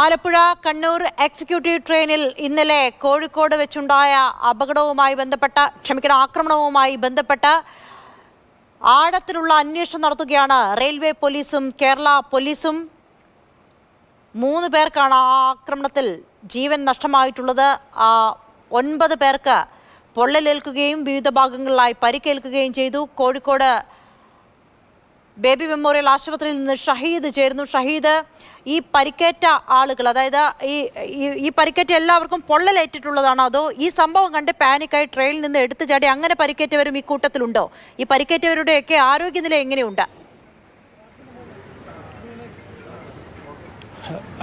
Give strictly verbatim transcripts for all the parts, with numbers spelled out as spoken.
Alapura Kannur executive trainil Innale Kozhikode Vechundaya Abagavumai Bandapetta Kshamikkanam Akramanavumai Bandapetta Aadathilula Annesham Nadathukayana Railway Policeum Kerala Policeum മൂന്ന് പേർക്കാണ് ആക്രമണത്തിൽ ജീവൻ നഷ്ടമായിട്ടുള്ളത് ഒൻപത് പേർക്ക് പൊള്ളലേൽക്കുകയും വിവിധ ഭാഗങ്ങളിലായി പരിക്കേൽക്കുകയും ചെയ്തു കോഴിക്കോട് ബേബി മെമ്മോറിയൽ ആശുപത്രിയിൽ നിന്ന് ഷഹീദ് ചേർന്നു ഷഹീദ് ഈ പരിക്കേറ്റ ആളുകൾ അതായത് ഈ ഈ പരിക്കേറ്റ എല്ലാവർക്കും പൊള്ളലേറ്റിട്ടുള്ളതാണ് അതോ ഈ സംഭവം കണ്ട് പാനിക്കായി ട്രെയിനിൽ നിന്ന് എടുത്തു ചാടി അങ്ങനെ പരിക്കേറ്റവരും ഈ കൂട്ടത്തിലുണ്ടോ ഈ പരിക്കേറ്റവരുടെയൊക്കെ ആരോഗ്യനില എങ്ങനെയുണ്ട്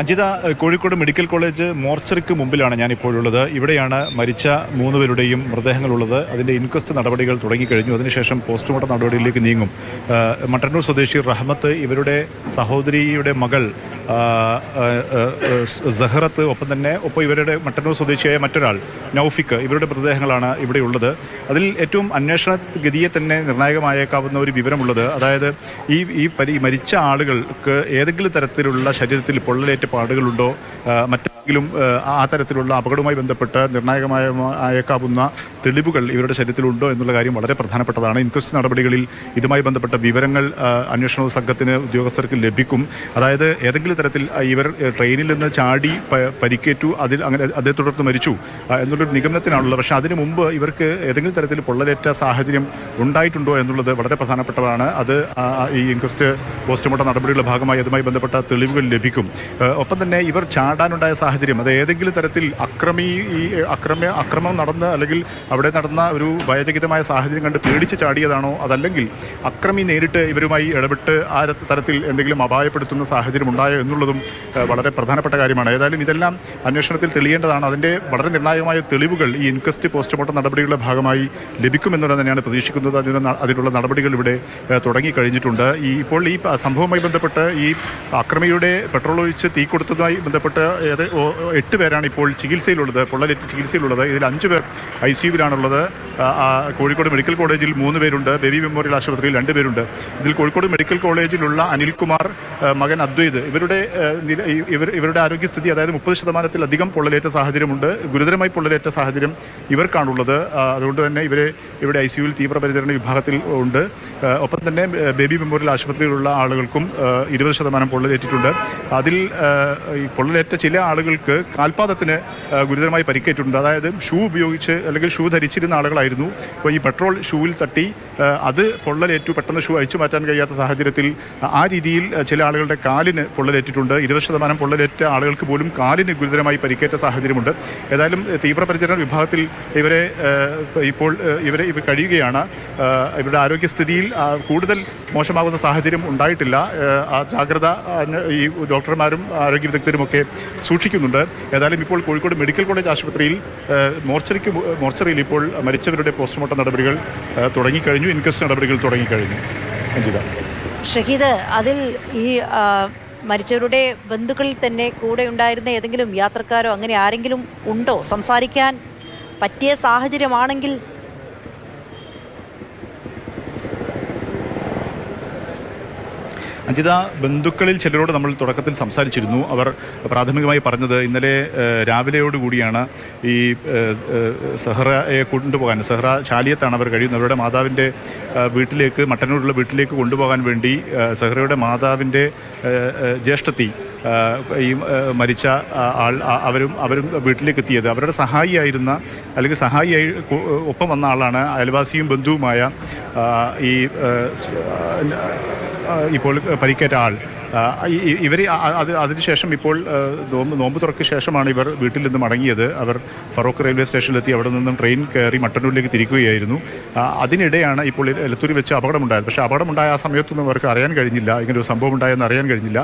Anjita, Kozhikode Medical College, Mortuary Mumbilana, Yanipolada, Ivadayana, Maricha, Munu Verudayim, Radhangalada, and the inquest and Arabadical Turangi Karination, Postmortem Adori Ligningum, Matano Sodeshi, Rahmata, Iverude, Sahodri, Ude Magal, Zaharat, Opane, Opo, Matano Sodeshi, Material, Naufika, Iverude Pradhangalana, Iberuda, Adil Etum, Aneshat, Gediatane, Nagamaya, Kavanori, Vivramulada, Ada, E. Pari Maricha article, Edical Taratilla, Shadil. Particular Matilum Atharula Abadomai Bandapata, the Nagama Ayakabuna, the Libugal Ivra Shaditulundo and the Lagari Mata Patana Patana in Kustan particularly Idamai Bandapata Viverangal uh National Sakatine Yoga Circle Lebicum, either ethical trainil and the Chardi Pariketu Adil Adetur of the Marichu. And the Nigamathan Shadri Mumba Iverk ethical Polareta Sahajim Undai Tundo and the Vata Patana Patana, other uh inquester Bostomata Bhagama Yadamai Bandapata the Libugal Lebicum. Upon the neighbor Chandan Sahajim, the Edil Taratil Akrami Akrama Akrama Narana Legil, Abdanatana Ru, Bayakitama Sahajing and Purich Chadiadano, other Legil, Akrami Nedita, Ibrumai, Rabata, Arat Taratil, and the Gilmabai Pertuna Sahajim Mundai, Nulum, Badara Pratana Patagarimana, Midalam, and National Tilian another day, Badar Nayama, Tilibugal, in Kusti Postmortem Nabadil of Hagamai, Libicum and the Nana Position, Aditula Nabadil Day, Torangi Karijitunda, E. Polip, Samhoma Bandapata, E. Akrami Ude, Patrol. The Pata Etiverani Pol Chigil Silo, the Polar Chigil Silo, the Lanchiver, I C B, Kozhikode Medical College, Moon Verunda, Baby Memorial Ashwatri, and Verunda, the Kozhikode Medical College, Lula, Anil Kumar, Magan Abdul, every day, every Arugis, the other Mupush the Maratil, Digam Poleta Sahadimunda, Gurudamai Poleta Sahadim, Iver Kandula, Runda and every I C U, Tiva President Bahatil Onda, open the name Baby Memorial Ashwatri, Lula, Aragulkum, Universal Manam Polatunda, Adil. Poletta Chile article Kirk, Alpatane, Gurudamai Pariketunda, Shoe Bioch, a little shoe that Richard and Article Idnu, where you patrol Shul Tati, other Polar to Patana Shu, Ichimatanga Sahadiratil, Ari deal, Chile article Kalin, Poleritunda, University of the Manam Poletta, Article Kabulum, Kalin, Gurudamai Pariketa Sahadirimunda, Edalum, the Ibra President of Hatil, Evere Kadigiana, Ibra Arokistadil, Kudal, Moshama Sahadirim Undaitilla, Jagrada, Doctor Mar. ആരോഗ്യ വിദഗ്ധരുമൊക്കെ സൂക്ഷിക്കുന്നുണ്ട് ഏതായാലും ഇപ്പോൾ Kozhikode medical college ആശുപത്രിയിൽ മോർച്ചറിക്ക് മോർച്ചറിയിൽ ഇപ്പോൾ മരിച്ചവരുടെ postmortem നടപടികൾ തുടങ്ങി കഴിഞ്ഞു ഇൻക്വസ്റ്റ് നടപടികൾ തുടങ്ങി കഴിഞ്ഞു അഞ്ജിത ഷഹീദ് അതിൽ ഈ മരിച്ചവരുടെ ബന്ധുക്കളിൽ തന്നെ കൂടെ ഉണ്ടായിരുന്ന ഏതെങ്കിലും യാത്രക്കാരോ അങ്ങനെ ആരെങ്കിലും ഉണ്ടോ സംസാരിക്കാൻ പറ്റിയ സാഹചര്യമാണെങ്കിൽ Anjita, Bendukal Chelero, the Multorakat and Samsar Chirnu, our Pradhamai Parana, in the Ravile Gudiana, the Sahara Kunduba and Sahara, Chaliat and our Gadi, Narada Mada Vinde, Bitlake, Matanula Bitlake, Kunduba and Vendi, Sahara Mada Vinde, Jestati, Maricha, Averum, Averum, Bitlake theatre, Avera Sahaya Iduna, Alec Sahaya, Opamanalana, Alvasim Bundu Maya, ഇപ്പോൾ പരിക്കേറ്റ ആൾ ഇവർ അതിനുശേഷം ഇപ്പോൾ നോമ്പ് തുറക്ക് ശേഷമാണ് ഇവർ വീട്ടിൽ നിന്ന് മടങ്ങിയത് അവർ ഫറോക്ക് റെയിൽവേ സ്റ്റേഷനിലെത്തി അവിടെ നിന്നും ട്രെയിൻ കയറി മട്ടന്നൂരിലേക്ക് തിരിക്കുകയായിരുന്നു അതിനിടെയാണ് ഇപ്പോൾ എലത്തൂരി വെച്ച് അപകടമുണ്ടായത് പക്ഷേ അപകടമുണ്ടായ ആ സമയത്തൊന്നും അവർക്ക് അറിയാൻ കഴിഞ്ഞില്ല ഇങ്ങനൊരു സംഭവം ഉണ്ടായെന്ന് അറിയാൻ കഴിഞ്ഞില്ല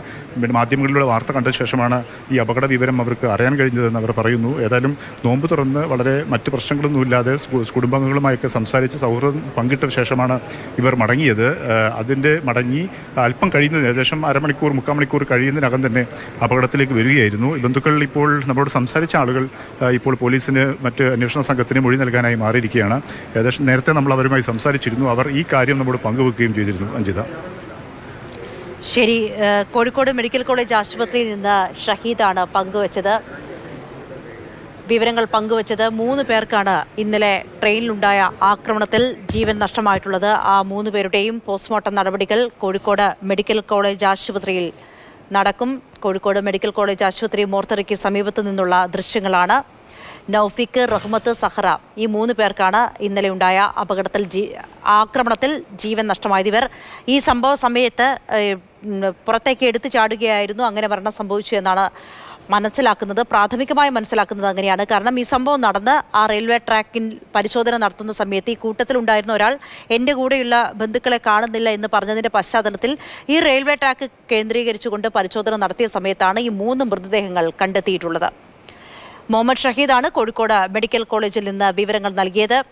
മാധ്യമങ്ങളിലൂടെ വാർത്ത കണ്ട ശേഷമാണ് ഈ അപകട വിവരം അവർക്ക് അറിയാൻ കഴിഞ്ഞതെന്ന് അവർ പറയുന്നു ഏതായാലും നോമ്പ് തുറന്ന് വളരെ മറ്റ് പ്രശ്നങ്ങളൊന്നും ഇല്ലാതെ കുടുംബാംഗങ്ങളുമായൊക്കെ സംസാരിച്ച് സൗഹൃദം പങ്കിട്ട ശേഷമാണ് ഇവർ മടങ്ങിയത് അതിൻ്റെ മടങ്ങി അല്പം കഴിയുന്നതിന് ഏകദേശം അരമണിക്കൂർ മുക്കാമണിക്കൂർ കഴിയുന്നതിനകം തന്നെ അപകടത്തിലേക്ക് വരികയായിരുന്നു ബന്ധുക്കൾ ഇപ്പോൾ നമ്മളോട് സംസാരിച്ച ആളുകൾ ഇപ്പോൾ പോലീസിന് മറ്റ് അന്വേഷണ സംഘത്തിന് മൊഴി നൽകാനായി മാറിയിരിക്കുകയാണ് ഏകദേശം നേരത്തെ നമ്മൾ അവരുമായി സംസാരിച്ചിരുന്നു അവർ ഈ കാര്യം നമ്മോട് പങ്കുവെക്കുകയും ചെയ്തിരുന്നു Anjitha Sheri Kozhikode Medical College Ashwatri in the Shahidana Pango Echada Viverangal Pango Echada, Moon Perkana in the train Lundaya Akramatil, Jeevan Nashamaitulada, A Moon Verdame, Postmortem Narabadical, Kozhikode Medical College Ashwatril Nadakum, Kozhikode Medical College Ashwatri, Mortariki Samivatanula, Drishangalana, Naufik Rahmata Sahara, E Moon Perkana in the Lundaya Apagatil Akramatil, Jeevan Nashamadiver, E Samba Sameta. Protected the Chaduga, I don't know, Angavarna Sambuchi and Nana Manasilakana, Prathamika, Mansalakana, Karna, Misambo, Narana, our railway track in Parishoda and Arthana Sameti, Kutatalundai Noral, Endegudilla, Bandakala Karnadilla in the Parthana Pashadatil, E railway track Kendri, Chukunda, Parishoda and Arthi Sametana, E moon and Burda Hangal, Kandati Tulada. Mohammed Shahidana, Kozhikode Medical College in the Viverangal Nalgeda.